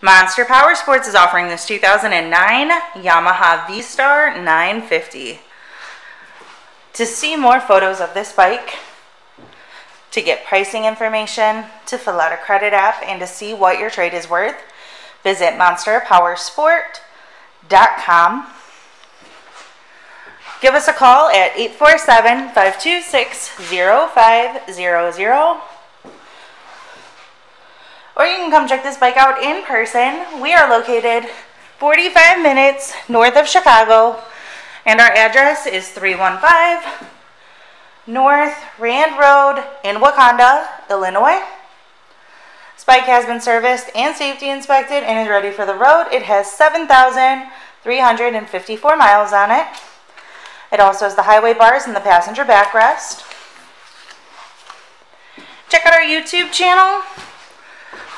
Monster Power Sports is offering this 2009 Yamaha V-Star 950. To see more photos of this bike, to get pricing information, to fill out a credit app, and to see what your trade is worth, visit monsterpowersport.com. Give us a call at 847-526-0500. Or you can come check this bike out in person. We are located 45 minutes north of Chicago, and our address is 315 North Rand Road in Wakanda, Illinois. This bike has been serviced and safety inspected and is ready for the road. It has 7,354 miles on it. It also has the highway bars and the passenger backrest. Check out our YouTube channel.